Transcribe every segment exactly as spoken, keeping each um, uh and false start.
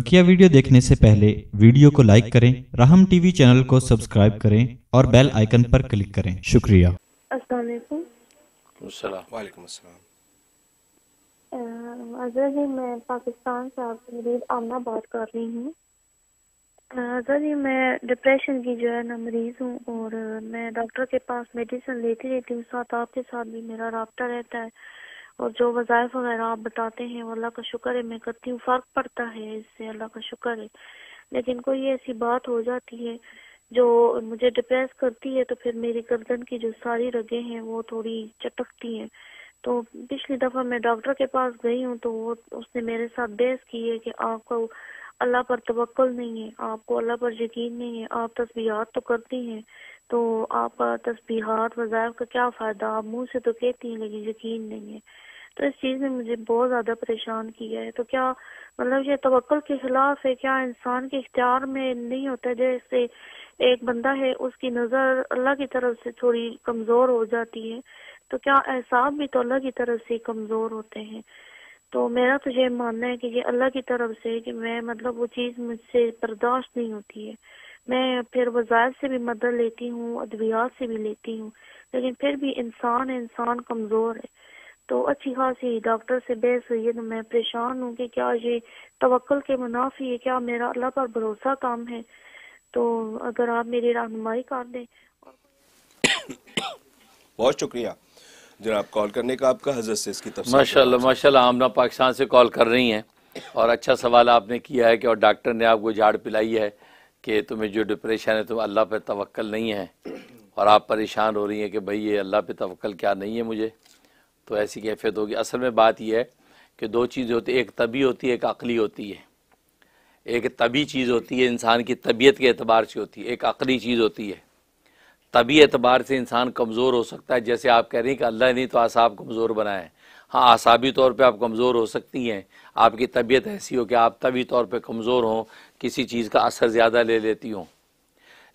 बकिया video देखने से पहले वीडियो को लाइक करें, राहम टीवी चैनल को सब्सक्राइब करें और बेल आइकन पर क्लिक करें। शुक्रिया। अस्सलाम वालेकुम। हजरत जी, मैं पाकिस्तान से आपकी आमना बात कर रही हूँ। हजरत जी, मैं डिप्रेशन की जो है ना मरीज हूँ और मैं डॉक्टर के पास मेडिसिन लेती रहती हूँ, साथ आपके साथ भी मेरा रब्ता रहता है और जो वज़ाइफ वगैरह आप बताते हैं वो अल्लाह का शुक्र है मैं करती हूँ, फ़र्क पड़ता है इससे, अल्लाह का शुक्र है। लेकिन कोई ऐसी बात हो जाती है जो मुझे डिप्रेस करती है तो फिर मेरी गर्दन की जो सारी रगें हैं वो थोड़ी चटकती हैं। तो पिछली दफ़ा मैं डॉक्टर के पास गई हूँ तो वो उसने मेरे साथ बहस की है कि आपको अल्लाह पर तवक्कुल नहीं है, आपको अल्लाह पर यकीन नहीं है, आप तस्बीहात तो करती हैं तो आपका तस्बीहात वज़ाइफ का क्या फ़ायदा, आप मुँह से तो कहती हैं लेकिन यकीन नहीं है। तो इस चीज़ ने मुझे बहुत ज़्यादा परेशान किया है। तो क्या मतलब ये तवक्कुल के ख़िलाफ़ है? क्या इंसान के इख्तियार में नहीं होता? जैसे एक बंदा है उसकी नज़र अल्लाह की तरफ से थोड़ी कमज़ोर हो जाती है तो क्या एहसास भी तो अल्लाह की तरफ से कमज़ोर होते हैं? तो मेरा तो ये मानना है कि ये अल्लाह की तरफ से कि मैं मतलब वो चीज़ मुझसे बर्दाश्त नहीं होती है। मैं फिर वज़ाइफ से भी मदद लेती हूँ, अद्वियात से भी लेती हूँ, लेकिन फिर भी इंसान इंसान कमज़ोर है। तो अच्छी खासी डॉक्टर से बहस हुई है तो मैं परेशान हूँ कि क्या ये तवक्कुल के मुनाफी है? क्या मेरा अल्लाह पर भरोसा काम है? तो अगर आप मेरी रहनुमाई कर दें। बहुत शुक्रिया जनाब कॉल करने का, आपका हजरत से इसकी तफसील। माशाल्लाह माशाल्लाह, आमना पाकिस्तान से कॉल कर रही हैं और अच्छा सवाल आपने किया है कि और डॉक्टर ने आपको झाड़ पिलाई है कि तुम्हें जो डिप्रेशन है तुम अल्लाह पर तवक्कल नहीं है और आप परेशान हो रही हैं कि भाई ये अल्लाह पे तवक्कल क्या नहीं है मुझे, तो ऐसी कैफियत होगी। असल में बात यह है कि दो चीज़ें होती है, एक तबी होती है, एक अकली होती है। एक तबी चीज़ होती है इंसान की तबीयत के एतबार से होती है, एक अकली चीज़ होती है। तबी एतबार से इंसान कमज़ोर हो सकता है, जैसे आप कह रही हैं कि अल्लाह ने तो आसाब कमज़ोर बनाए। हाँ, आसाबी तौर पे आप कमज़ोर हो सकती हैं, आपकी तबीयत ऐसी हो कि आप तबी तौर पे कमज़ोर हों, किसी चीज़ का असर ज़्यादा ले लेती हों,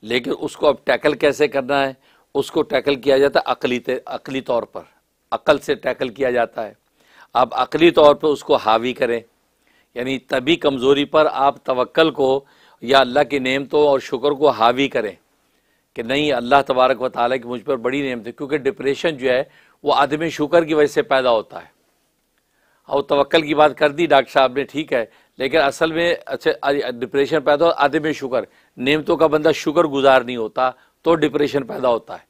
लेकिन उसको अब टैकल कैसे करना है, उसको टैकल किया जाता है अकली अकली तौर पर, अकल से टैकल किया जाता है। आप अकली तौर पर उसको हावी करें, यानी तबी कमज़ोरी पर आप तवक्ल को या अल्लाह की नेमतों और शुक्र को हावी करें कि नहीं अल्लाह तबारक व ताला की मुझ पर बड़ी नेमत है, क्योंकि डिप्रेशन जो है वो आदमी शुक्र की वजह से पैदा होता है। और तवक्ल की बात कर दी डॉक्टर साहब ने, ठीक है, लेकिन असल में अच्छा डिप्रेशन पैदा हो आदमी शुक्र नेमतों का बंदा शुक्र गुजार नहीं होता तो डिप्रेशन पैदा होता है,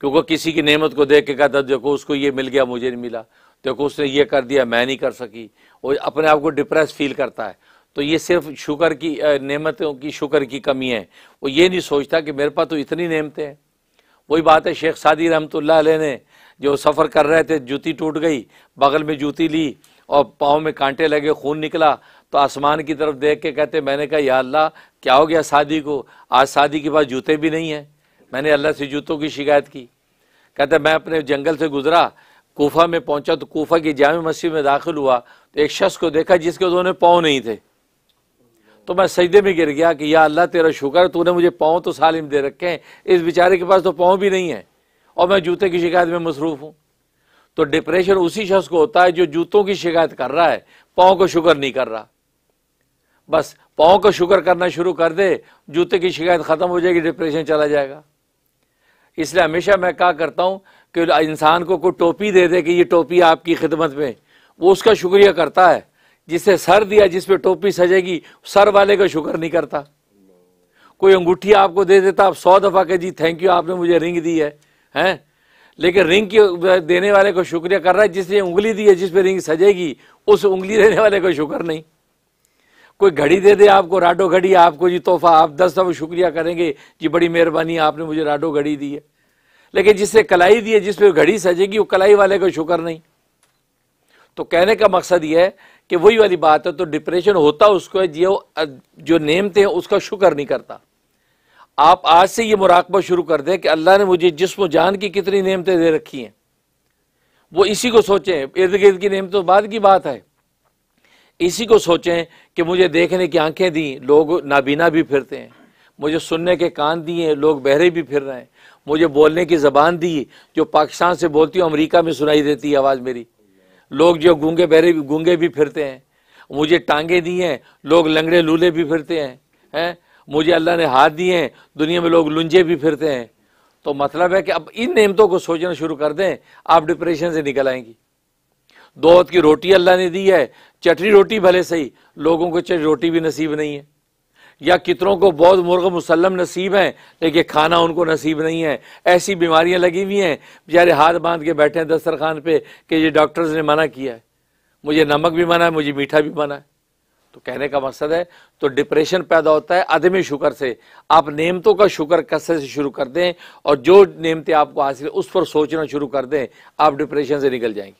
क्योंकि किसी की नेमत को देख के कहता देखो उसको ये मिल गया मुझे नहीं मिला, देखो उसने ये कर दिया मैं नहीं कर सकी, और अपने आप को डिप्रेस फील करता है। तो ये सिर्फ शुक्र की नेमतों की शुक्र की कमी है, वो ये नहीं सोचता कि मेरे पास तो इतनी नेमतें हैं। वही बात है शेख सादी रहमतुल्लाह अलैह ने जो सफ़र कर रहे थे, जूती टूट गई, बगल में जूती ली और पाँव में कांटे लगे, खून निकला, तो आसमान की तरफ देख के कहते मैंने कहा या अल्लाह क्या हो गया सादी को, आज सादी के पास जूते भी नहीं हैं, मैंने अल्लाह से जूतों की शिकायत की। कहते मैं अपने जंगल से गुजरा, कूफा में पहुँचा तो कूफा की जामे मस्जिद में दाखिल हुआ तो एक शख्स को देखा जिसके दोनों पाँव नहीं थे, तो मैं सजदे में गिर गया कि या अल्लाह तेरा शुक्र तूने मुझे पाँव तो सालिम दे रखे हैं, इस बेचारे के पास तो पाँव भी नहीं है और मैं जूते की शिकायत में मसरूफ़ हूँ। तो डिप्रेशन उसी शख्स को होता है जो जूतों की शिकायत कर रहा है, पाँव को शुक्र नहीं कर रहा। बस पाँव को शुक्र करना शुरू कर दे, जूते की शिकायत ख़त्म हो जाएगी, डिप्रेशन चला जाएगा। इसलिए हमेशा मैं क्या करता हूँ कि इंसान को कोई टोपी दे दे कि ये टोपी आपकी खिदमत में, वो उसका शुक्रिया करता है। जिसे सर दिया जिस पे टोपी सजेगी सर वाले का शुक्र नहीं करता। कोई अंगूठी आपको दे देता आप सौ दफ़ा के जी थैंक यू आपने मुझे रिंग दी है हैं, लेकिन रिंग की देने वाले को शुक्रिया कर रहा है। जिसने उंगली दी है जिस पे रिंग सजेगी उस उंगली देने वाले को शुक्र नहीं। कोई घड़ी दे दे आपको राडो घड़ी, आपको जी तोहफा, आप दस दफ़ा शुक्रिया करेंगे जी बड़ी मेहरबानी आपने मुझे राडो घड़ी दी है, लेकिन जिससे कलाई दी है जिस पे घड़ी सजेगी वो कलाई वाले को शुक्र नहीं। तो कहने का मकसद ये है कि वही वाली बात है। तो डिप्रेशन होता उसको है जो जो नेमते हैं उसका शुक्र नहीं करता। आप आज से ये मुराकबा शुरू कर दें कि अल्लाह ने मुझे जिस्म जान की कितनी नेमतें दे रखी हैं, वो इसी को सोचें, इर्द गिर्द की नेमतों बाद की बात है। इसी को सोचें कि मुझे देखने की आंखें दी, लोग नाबीना भी फिरते हैं, मुझे सुनने के कान दिए, लोग बहरे भी फिर रहे हैं, मुझे बोलने की ज़बान दी जो पाकिस्तान से बोलती हूँ अमरीका में सुनाई देती है आवाज़ मेरी, लोग जो गूंगे बहरे गूंगे भी फिरते हैं, मुझे टांगे दी हैं, लोग लंगड़े लूले भी फिरते हैं, हैं मुझे अल्लाह ने हाथ दिए हैं, दुनिया में लोग लुंजे भी फिरते हैं। तो मतलब है कि अब इन नेमतों को सोचना शुरू कर दें, आप डिप्रेशन से निकल आएंगी। दो वक्त की रोटी अल्लाह ने दी है, चटनी रोटी भले सही, लोगों को चटनी रोटी भी नसीब नहीं है, या कितनों को बहुत मुर्ग़ मुसल्लम नसीब हैं लेकिन खाना उनको नसीब नहीं है। ऐसी बीमारियां लगी हुई हैं, बेचारे हाथ बांध के बैठे हैं दस्तरखान पे कि ये डॉक्टर्स ने मना किया है, मुझे नमक भी मना है, मुझे मीठा भी मना है। तो कहने का मकसद है तो डिप्रेशन पैदा होता है अदम शुक्र से। आप नेमतों का शुक्र कसरत से शुरू कर दें और जो नेमतें आपको हासिल उस पर सोचना शुरू कर दें, आप डिप्रेशन से निकल जाएंगी।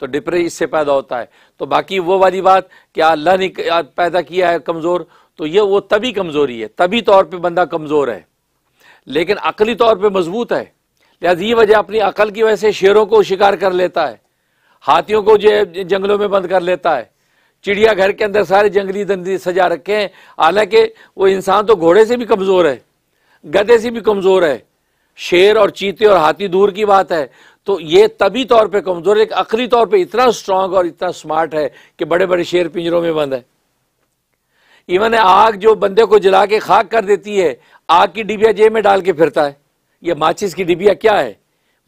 तो डिप्रेशन इससे पैदा होता है। तो बाकी वो वाली बात कि अल्लाह ने पैदा किया है कमज़ोर, तो ये वो तभी कमज़ोरी है, तभी तौर पे बंदा कमज़ोर है, लेकिन अकली तौर पे मजबूत है। लिहाजा ये वजह अपनी अकल की वजह से शेरों को शिकार कर लेता है, हाथियों को जो जंगलों में बंद कर लेता है, चिड़ियाघर के अंदर सारे जंगली दंदी सजा रखे हैं। हालांकि वो इंसान तो घोड़े से भी कमज़ोर है, गधे से भी कमज़ोर है, शेर और चीते और हाथी दूर की बात है। तो ये तभी तौर पे कमज़ोर है, लेकिन अकली तौर पे इतना स्ट्रांग और इतना स्मार्ट है कि बड़े बड़े शेर पिंजरों में बंद है। इवन आग जो बंदे को जला के खाक कर देती है, आग की डिबिया जेब में डाल के फिरता है। ये माचिस की डिबिया क्या है?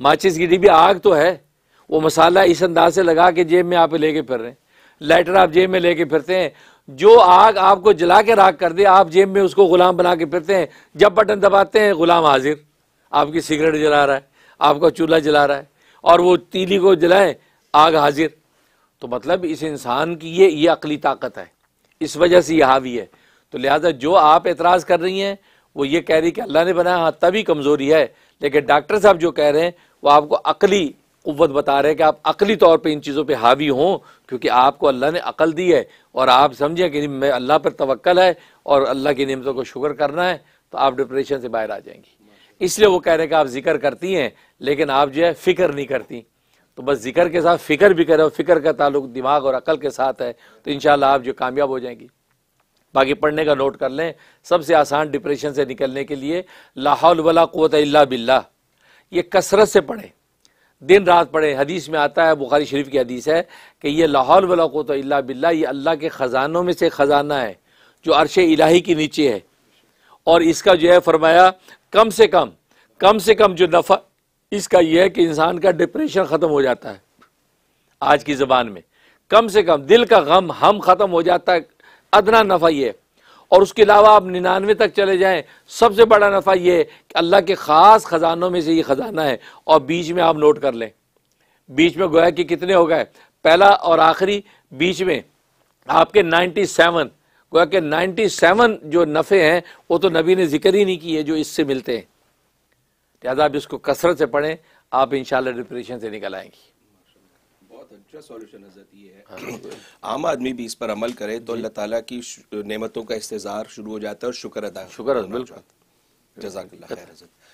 माचिस की डिबिया आग तो है, वो मसाला इस अंदाज से लगा के जेब में आप लेके फिर रहे हैं। लाइटर आप जेब में लेके फिरते हैं, जो आग आपको जला के राख कर दे आप जेब में उसको गुलाम बना के फिरते हैं। जब बटन दबाते हैं गुलाम हाजिर, आपकी सिगरेट जला रहा है, आपका चूल्हा जला रहा है, और वो तीली को जलाएं आग हाजिर। तो मतलब इस इंसान की ये ये अकली ताकत है, इस वजह से ये हावी है। तो लिहाजा जो आप एतराज़ कर रही हैं वो ये कह रही कि अल्लाह ने बनाया, हाँ तभी कमज़ोरी है, लेकिन डॉक्टर साहब जो कह रहे हैं वो आपको अकली कुव्वत बता रहे हैं कि आप अकली तौर पर इन चीज़ों पर हावी हों, क्योंकि आपको अल्लाह ने अकल दी है और आप समझें कि मैं अल्लाह पर तवक्कल है और अल्लाह की नेमतों को शुक्र करना है, तो आप डिप्रेशन से बाहर आ जाएंगी। इसलिए वो कह रहे हैं कि आप जिक्र करती हैं लेकिन आप जो है फ़िक्र नहीं करती, तो बस जिक्र के साथ फ़िक्र भी करें, और फ़िक्र का ताल्लुक दिमाग और अकल के साथ है, तो इंशाल्लाह आप जो कामयाब हो जाएंगी। बाकी पढ़ने का नोट कर लें, सबसे आसान डिप्रेशन से निकलने के लिए ला हौल वला कुव्वता इल्ला बिल्लाह, ये कसरत से पढ़ें, दिन रात पढ़ें। हदीस में आता है, बुखारी शरीफ की हदीस है कि ये ला हौल वला कुव्वता इल्ला बिल्लाह, ये अल्लाह के ख़जानों में से ख़जाना है जो अर्श इलाही के नीचे है। और इसका जो है फरमाया कम से कम कम से कम जो नफ़ा इसका यह है कि इंसान का डिप्रेशन ख़त्म हो जाता है। आज की ज़बान में कम से कम दिल का गम हम ख़त्म हो जाता है, अदना नफ़ा ये। और उसके अलावा आप निन्यानवे तक चले जाएं, सबसे बड़ा नफ़ा ये कि अल्लाह के ख़ास ख़जानों में से ये ख़जाना है। और बीच में आप नोट कर लें, बीच में गोया कि कितने हो गए, पहला और आखिरी, बीच में आपके नाइन्टी सेवन गोया कि नाइन्टी सेवन जो नफ़े हैं वो तो नबी ने जिक्र ही नहीं किए जो इससे मिलते हैं। लिहाजा आप इसको कसरत से पढ़ें, आप इंशाल्लाह डिप्रेशन से निकल आएंगी। बहुत अच्छा सॉल्यूशन हज़रत ये है। हाँ। आम आदमी भी इस पर अमल करे तो अल्लाह ताला की नेमतों का इस्तेज़ार शुरू हो जाता है और शुक्र अदा शुक्र बिल्कुल। जज़ाकल्लाह खैर हज़रत।